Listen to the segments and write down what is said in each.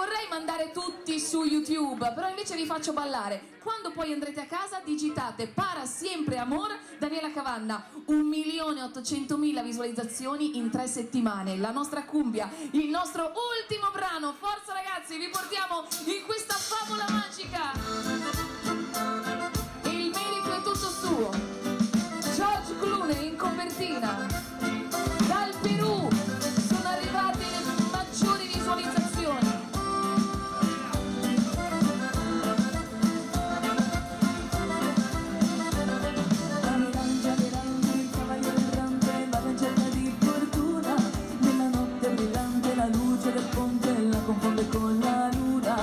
vorrei mandare tutti su YouTube, però invece vi faccio ballare. Quando poi andrete a casa digitate Para sempre amor Daniela Cavanna, 1.800.000 visualizzazioni in 3 settimane, la nostra cumbia, il nostro ultimo brano. Forza ragazzi, vi portiamo in questa favola magica, il merito è tutto suo. George Clooney in copertina, dal Perù sono arrivate le maggiori visualizzazioni. Confonde con la luna,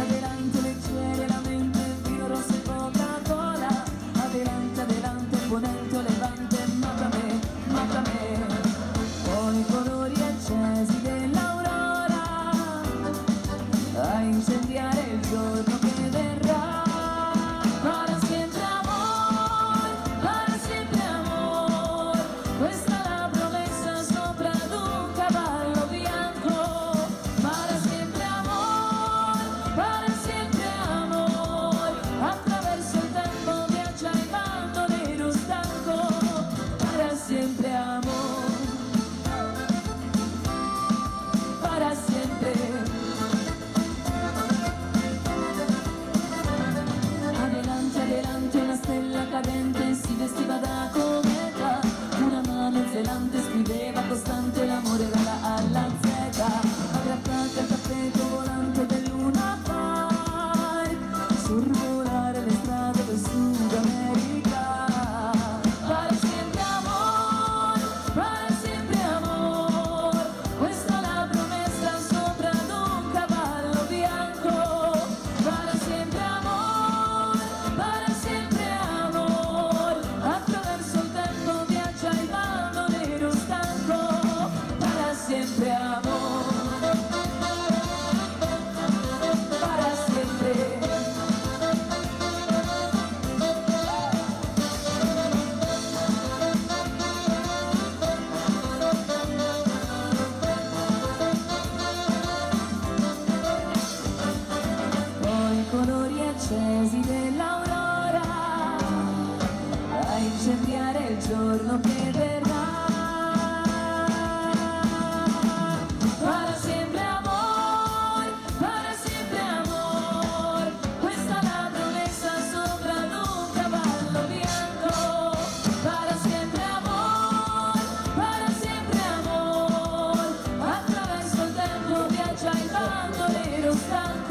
adelante le ciele, la mente, vino rosso e Coca-Cola. Adelante, ponente o levante, mátame. Con i colori accesi dell'aurora, a incendiare il giorno che verrà. Para sempre amor, questa è la promessa sopra ad un cavallo bianco. Si vestiva da cometa, una mano zelante scriveva costante l'amore dalla A alla Z, aggrappata al tappeto volante del Luna Park, sorvolare le strade del Sud America. Para sempre amor, questa è la promessa sopra ad un cavallo bianco. Para sempre amor, para sempre dell'aurora a incendiare il giorno che verrà. Para sempre amor, questa è la promessa sopra un cavallo bianco. Para sempre amor, attraverso il tempo viaggia il bandolero stanco.